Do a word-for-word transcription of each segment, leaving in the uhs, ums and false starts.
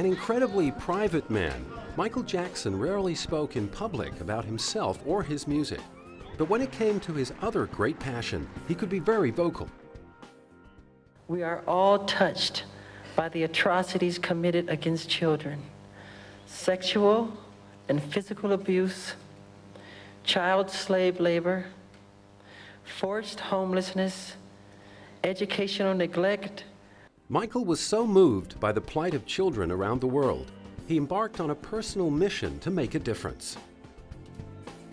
An incredibly private man, Michael Jackson rarely spoke in public about himself or his music. But when it came to his other great passion, he could be very vocal. We are all touched by the atrocities committed against children. Sexual and physical abuse, child slave labor, forced homelessness, educational neglect. Michael was so moved by the plight of children around the world, he embarked on a personal mission to make a difference.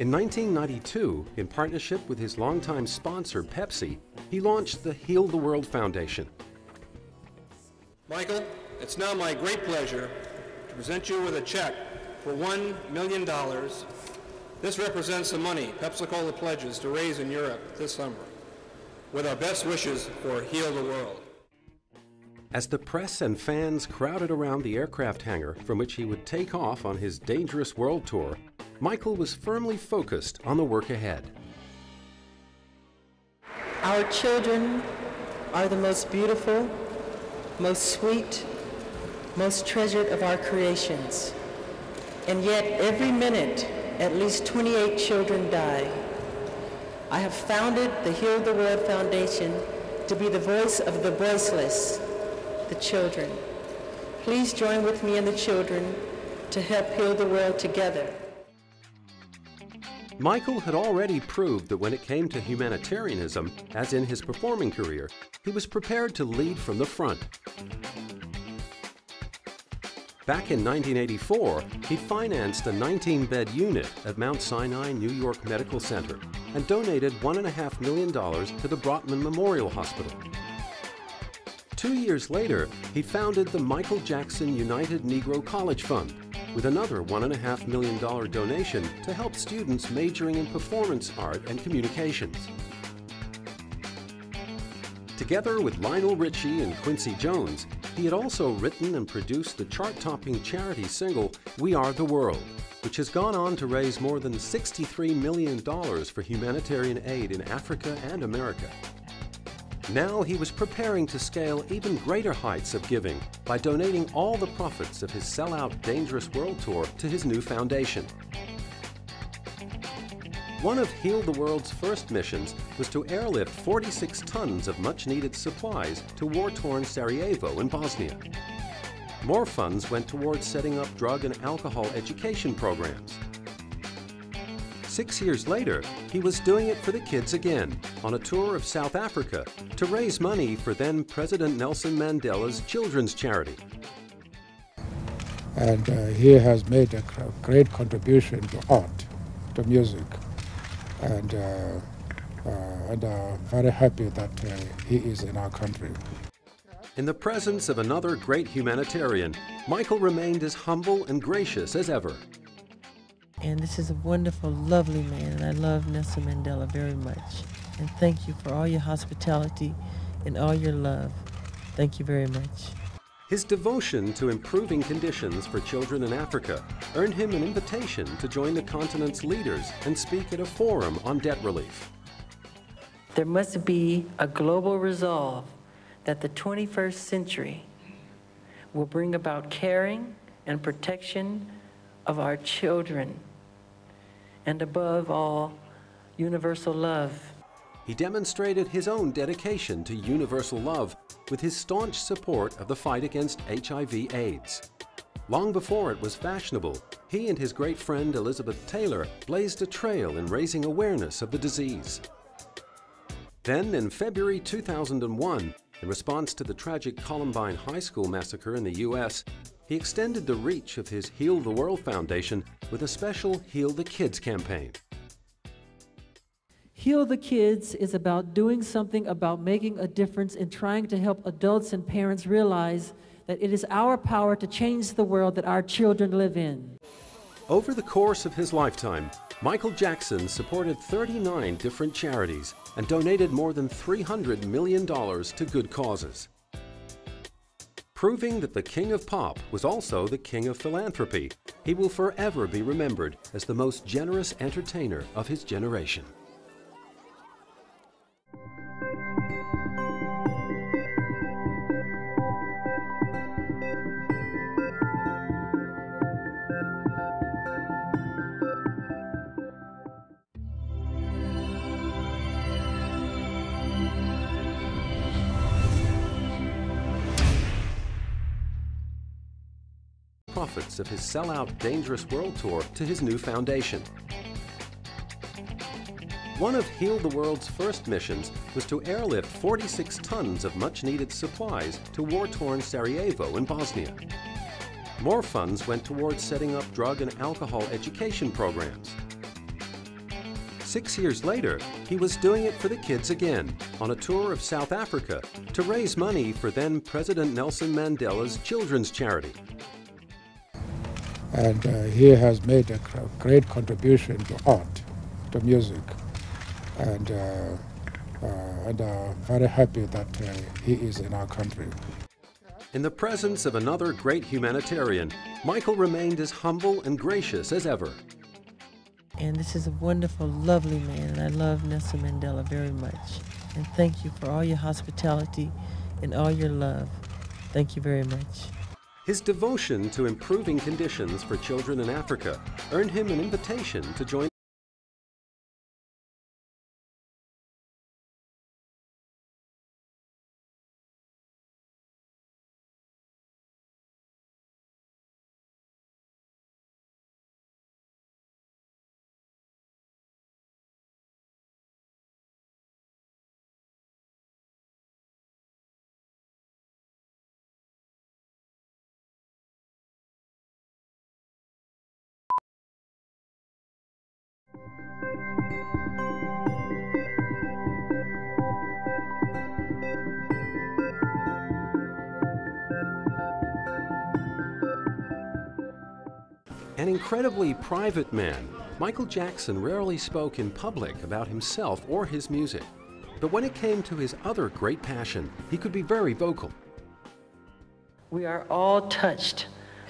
In nineteen ninety-two, in partnership with his longtime sponsor, Pepsi, he launched the Heal the World Foundation. Michael, it's now my great pleasure to present you with a check for one million dollars. This represents the money Pepsi-Cola pledges to raise in Europe this summer. With our best wishes for Heal the World. As the press and fans crowded around the aircraft hangar from which he would take off on his Dangerous World Tour, Michael was firmly focused on the work ahead. Our children are the most beautiful, most sweet, most treasured of our creations. And yet, every minute, at least twenty-eight children die. I have founded the Heal the World Foundation to be the voice of the voiceless, the children. Please join with me and the children to help heal the world together. Michael had already proved that when it came to humanitarianism, as in his performing career, he was prepared to lead from the front. Back in nineteen eighty-four, he financed a nineteen bed unit at Mount Sinai New York Medical Center and donated one point five million dollars to the Brotman Memorial Hospital. Two years later, he founded the Michael Jackson United Negro College Fund, with another one point five million dollars donation to help students majoring in performance art and communications. Together with Lionel Richie and Quincy Jones, he had also written and produced the chart-topping charity single, We Are the World, which has gone on to raise more than sixty-three million dollars for humanitarian aid in Africa and America. Now he was preparing to scale even greater heights of giving by donating all the profits of his sell-out Dangerous World Tour to his new foundation. One of Heal the World's first missions was to airlift forty-six tons of much-needed supplies to war-torn Sarajevo in Bosnia. More funds went towards setting up drug and alcohol education programs. Six years later, he was doing it for the kids again, on a tour of South Africa, to raise money for then-President Nelson Mandela's children's charity. And uh, he has made a great contribution to art, to music, and, uh, uh, and uh, very happy that uh, he is in our country. In the presence of another great humanitarian, Michael remained as humble and gracious as ever. And this is a wonderful, lovely man, and I love Nelson Mandela very much. And thank you for all your hospitality and all your love. Thank you very much. His devotion to improving conditions for children in Africa earned him an invitation to join the continent's leaders and speak at a forum on debt relief. There must be a global resolve that the twenty-first century will bring about caring and protection of our children, and above all, universal love. He demonstrated his own dedication to universal love with his staunch support of the fight against H I V AIDS. Long before it was fashionable, he and his great friend Elizabeth Taylor blazed a trail in raising awareness of the disease. Then in February two thousand one, in response to the tragic Columbine High School massacre in the U S, he extended the reach of his Heal the World Foundation with a special Heal the Kids campaign. Heal the Kids is about doing something about making a difference and trying to help adults and parents realize that it is our power to change the world that our children live in. Over the course of his lifetime, Michael Jackson supported thirty-nine different charities and donated more than three hundred million dollars to good causes, proving that the King of Pop was also the King of Philanthropy. He will forever be remembered as the most generous entertainer of his generation. profits of his sell-out Dangerous World Tour to his new foundation. One of Heal the World's first missions was to airlift forty-six tons of much-needed supplies to war-torn Sarajevo in Bosnia. More funds went towards setting up drug and alcohol education programs. Six years later, he was doing it for the kids again, on a tour of South Africa to raise money for then President Nelson Mandela's children's charity. And uh, he has made a great contribution to art, to music, and, uh, uh, and I'm very happy that uh, he is in our country. In the presence of another great humanitarian, Michael remained as humble and gracious as ever. And this is a wonderful, lovely man, and I love Nelson Mandela very much. And thank you for all your hospitality and all your love. Thank you very much. His devotion to improving conditions for children in Africa earned him an invitation to join An incredibly private man, Michael Jackson rarely spoke in public about himself or his music. But when it came to his other great passion, he could be very vocal. We are all touched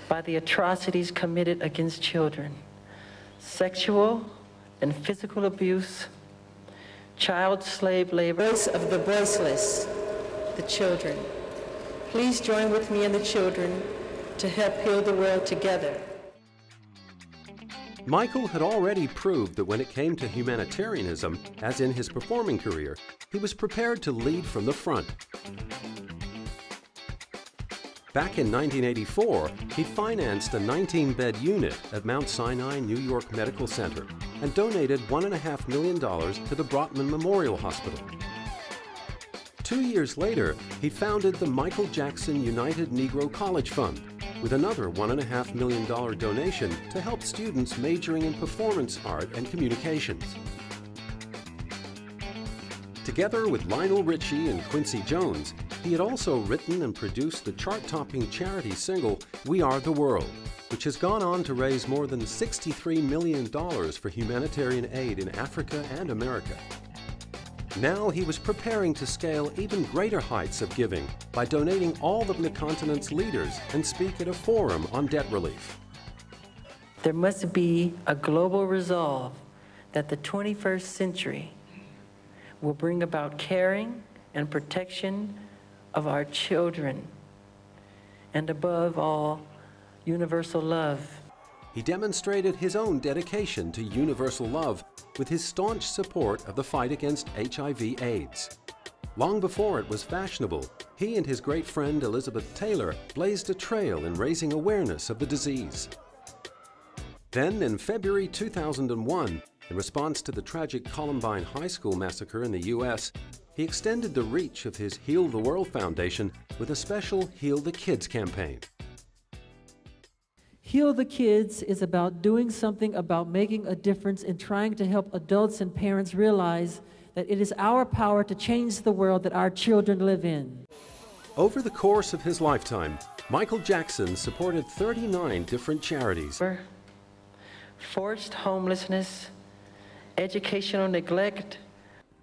by the atrocities committed against children. Sexual and physical abuse, child slave labor. Voice of the voiceless, the children. Please join with me and the children to help heal the world together. Michael had already proved that when it came to humanitarianism, as in his performing career, he was prepared to lead from the front. Back in nineteen eighty-four, he financed a nineteen bed unit at Mount Sinai New York Medical Center and donated one point five million dollars to the Brotman Memorial Hospital. Two years later, he founded the Michael Jackson United Negro College Fund, with another one point five million dollars donation to help students majoring in performance art and communications. Together with Lionel Richie and Quincy Jones, he had also written and produced the chart-topping charity single We Are the World, which has gone on to raise more than sixty-three million dollars for humanitarian aid in Africa and America. Now he was preparing to scale even greater heights of giving by donating all of the continent's leaders and speak at a forum on debt relief. There must be a global resolve that the twenty-first century will bring about caring and protection of our children, and above all, universal love. He demonstrated his own dedication to universal love with his staunch support of the fight against H I V AIDS. Long before it was fashionable, he and his great friend Elizabeth Taylor blazed a trail in raising awareness of the disease. Then in February two thousand one, in response to the tragic Columbine High School massacre in the U S, he extended the reach of his Heal the World Foundation with a special Heal the Kids campaign. Heal the Kids is about doing something about making a difference in trying to help adults and parents realize that it is our power to change the world that our children live in. Over the course of his lifetime, Michael Jackson supported thirty-nine different charities. Forced homelessness, educational neglect.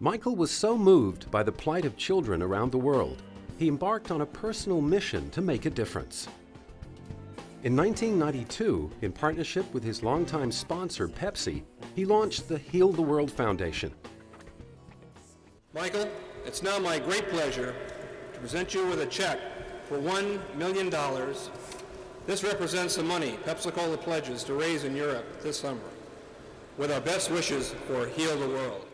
Michael was so moved by the plight of children around the world, he embarked on a personal mission to make a difference. In nineteen ninety-two, in partnership with his longtime sponsor, Pepsi, he launched the Heal the World Foundation. Michael, it's now my great pleasure to present you with a check for one million dollars. This represents the money Pepsi-Cola pledges to raise in Europe this summer, with our best wishes for Heal the World.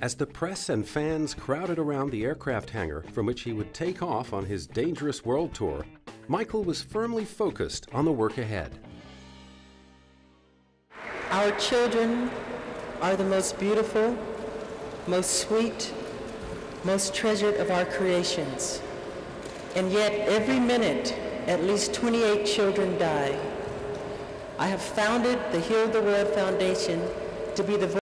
As the press and fans crowded around the aircraft hangar from which he would take off on his Dangerous World Tour, Michael was firmly focused on the work ahead. Our children are the most beautiful, most sweet, most treasured of our creations. And yet, every minute, at least twenty-eight children die. I have founded the Heal the World Foundation to be the voice